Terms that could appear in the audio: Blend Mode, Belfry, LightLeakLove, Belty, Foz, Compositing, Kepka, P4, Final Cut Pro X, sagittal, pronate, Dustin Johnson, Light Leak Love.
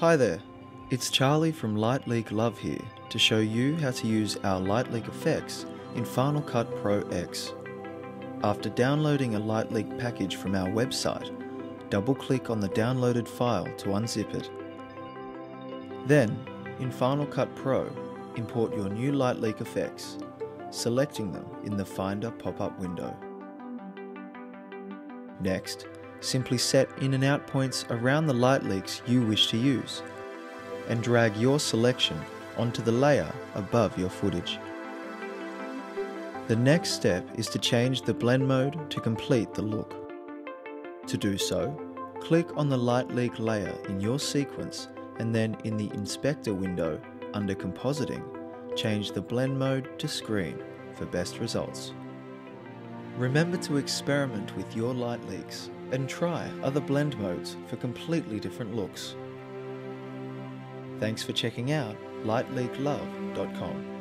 Hi there, it's Charlie from Light Leak Love here to show you how to use our light leak effects in Final Cut Pro X. After downloading a light leak package from our website, double-click on the downloaded file to unzip it. Then, in Final Cut Pro, import your new light leak effects, selecting them in the Finder pop-up window. Next, simply set in and out points around the light leaks you wish to use and drag your selection onto the layer above your footage. The next step is to change the blend mode to complete the look. To do so, click on the light leak layer in your sequence and then in the inspector window under compositing, change the blend mode to screen for best results. Remember to experiment with your light leaks and try other blend modes for completely different looks. Thanks for checking out lightleaklove.com.